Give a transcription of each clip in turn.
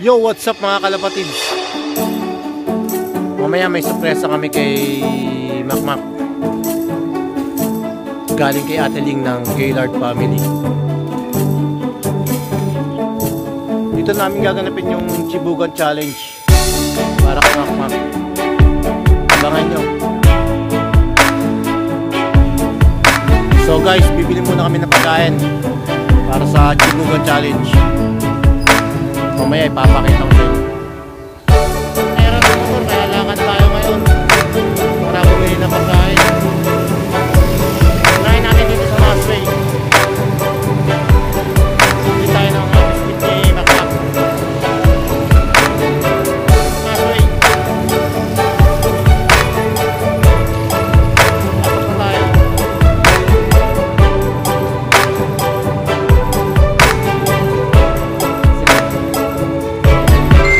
Yo, what's up mga kalapatids? Mamaya may surpresa kami kay Makmak. Galing kay Ate Ling ng Gaylard Family. Dito namin gaganapin yung Chibugan Challenge para kay Makmak. Abangan nyo. So guys, bibili muna kami ng pagkain para sa Chibugan Challenge. Mamaya ipapakita ko sa'yo. Meron ng motor, kaya lakad tayo ngayon para bumili na pagkain. Unahin natin dito sa last way. Bumili tayo ng mga biscuit kay Makmak. Last way. Tapos na tayo. Thank you.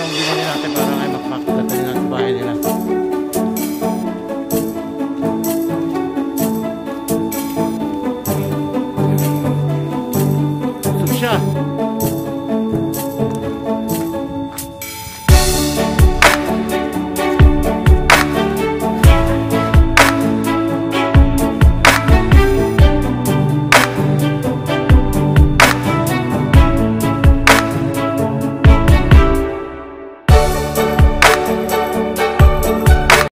yung ginawa natin para kay Makmak.